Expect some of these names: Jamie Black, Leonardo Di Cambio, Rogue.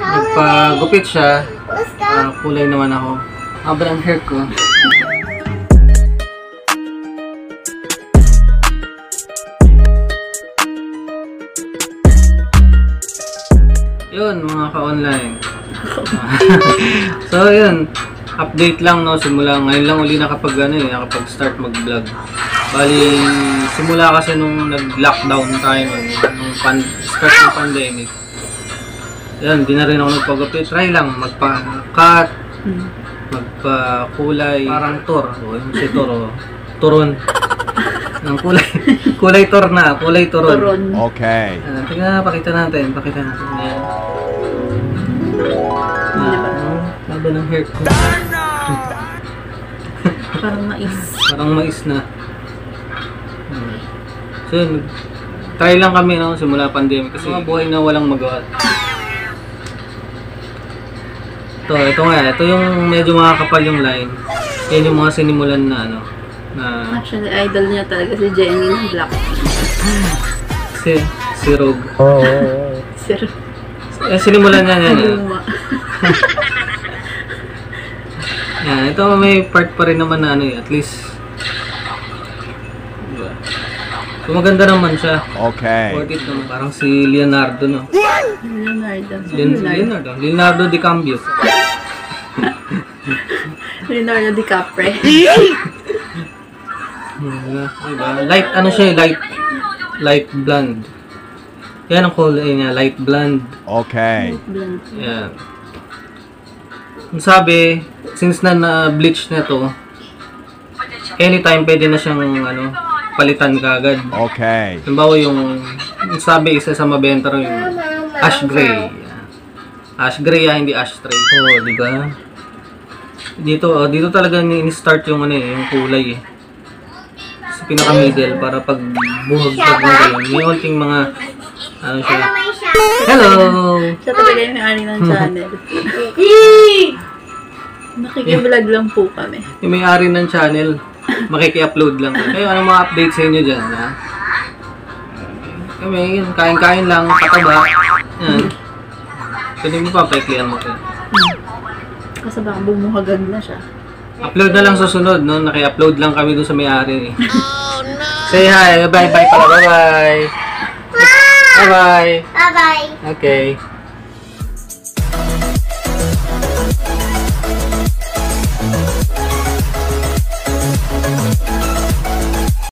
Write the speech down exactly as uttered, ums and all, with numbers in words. nagpagupit siya, uh, kulay naman ako. Abal ang hair ko. Yun, mga ka-online. So yun, update lang, no, simula ngayon lang uli nakapag ano eh, nakapag-start mag-vlog. Bali, simula kasi nung nag-lockdown tayo nun, nung pan start ng pandemic. Yan, di na rin ako nagpagupit. Try lang, magpa-cut, magpa-kulay, parang tor. O, yung si toro, turon. Ng kulay, kulay tor na, kulay turon. Turon. Okay. Uh, tingnan, pakita natin, pakita natin. Yan. Laba ng hair ko. Parang mais. Parang mais na. Hmm. So, try lang kami, no, simula pandemic. Kasi mga buhay na walang magawa. So, ito nga, ito yung medyo makakapal yung line. Yan yung mga sinimulan na ano. Na... Actually, idol niya talaga si Jamie Black. Si, si Rogue. Oo. Oh. Si Rogue. Eh, sinimulan niya yan. Yan, ito may part pa rin naman na ano eh, at least. So, maganda naman siya. Okay. Worth it naman. Parang si Leonardo, no? Leonardo. Leon Leonardo. Leonardo Di Cambio. Leonardo Di Capre. Diba? Light, ano siya, light, light blonde. Yan ang kulay niya, light blonde. Okay. Light blonde. Yan. Ang sabi, since na na-bleach na to, anytime pwede na siyang, ano, palitan ka agad. Okay. Halimbawa yung, yung sabi isa sa mabenta rin yung ash gray. Ash gray ah, hindi ash tray. Oo, di ba? Dito, oh, dito talaga ni-start yung ano eh, yung kulay eh. Sa pinaka-middle para pag buhag pag nagalaw. May onting mga, ano siya. Hello! Siya talaga yung may-ari ng channel. Nakikiblog lang po kami. Yung may-ari ng channel. Makiki-upload lang. Kayo, anong mga update sa inyo dyan, ha? Kami, kain-kain lang, pataba. Yan. Pwede mo pa, paiklihan mo kayo. Kasi baka bumuhagag na siya. Upload na lang susunod, no? Naki-upload lang kami doon sa may-ari, eh. Oh, no! Say hi! Bye-bye pala! Bye-bye! Bye-bye! Bye-bye! Okay.